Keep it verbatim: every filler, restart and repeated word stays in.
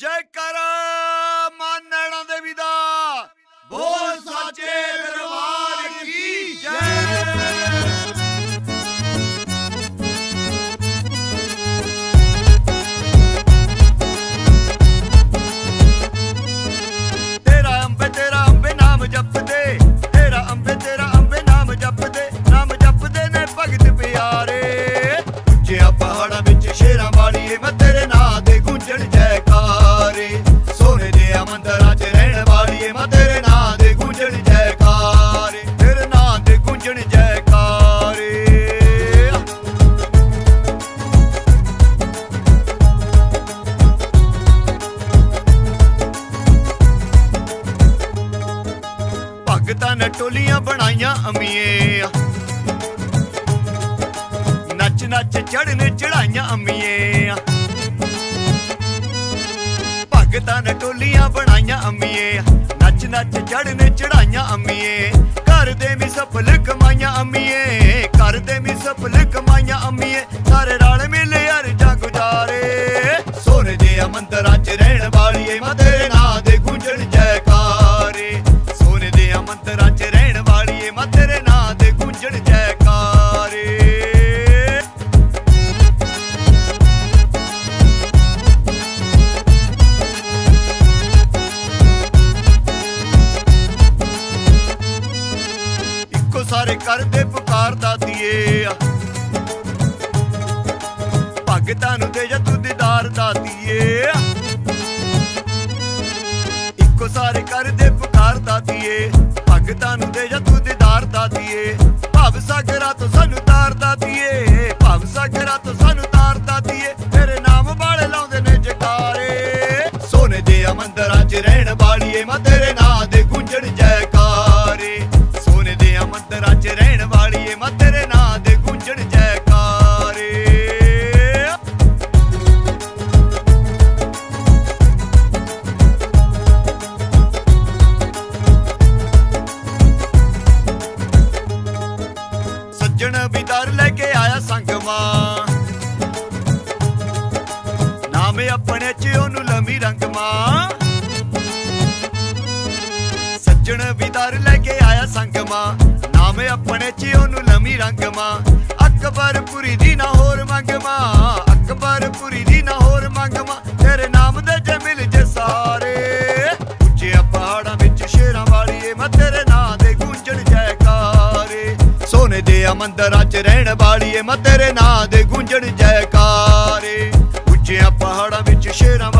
जयकारा मां नैणा देवी दा, बोल साचे दरबार की जय। तेरा अंबे तेरा अंबे नाम जपदे, तेरा अंबे तेरा अंबे नाम जपदे, नाम जपदे ने भगत प्यारे। उच्चिया पहाड़ा विच शेरा वाली मैं तेरे नाम दे गुंजण जय। भगतां ने टोलियां बनाइया अम्मीए, नच नच चढ़ने चढ़ाइया अम्मीए। भगतां ने टोलियां बनाइया अम्मीए, नच नच चढ़ने चढ़ाइया अम्मीए। घर दे मी सफल कमाइया अम्मीए, घर दे मी सफल कमाइया अम्मीए। सारे रल मिले अरजा गुजारे, सोने दे मंदरां च रहण वाली ए मां तेरे नां दे गूंजण जयकारे। मंदरां च रहण वाली ए मां तेरे नां दे गूंजण जयकारे। इक्को सारे कर दे पुकार दादिए, भगतां नूं दे जा तू दीदार दादिए। इक्को सारे कर दे पुकार दादिए, भगतां नूं दे जा तू दीदार दादिए। भव सागरा तो सानू तार दादिए, भव सागरा तो सानू तार दादिए। तेरे नाम वाले लाउंदे ने जयकारे, सोने दे मंदरां च रहण वाली ए मां तेरे नां दे गूंजण जयकारे। सोने दे मंदरां च रहण वाली ए मां तेरे नां दे गूंजण जयकारे। सज्जन बिदार लेके आया संगमा, नाम अपने च ओनू लमी रंगमा। सज्जन बिदार लेके आया संगमा, नाम अपने च ओनू लमी रंगमा। अकबरपुरी दी ना होर मंगमा, अकबरपुरी दी ना होर मंगमा। तेरे नाम दे जे मिल जे सारे, उच्चिया पहाड़ा विच शेरा वाली ए मां तेरे नां दे गूंजण जयकारे। सोने दे मंदरां च रहण वाली ए मां तेरे नां दे गूंजण जयकारे। उच्चिया पहाड़ां विच शेरां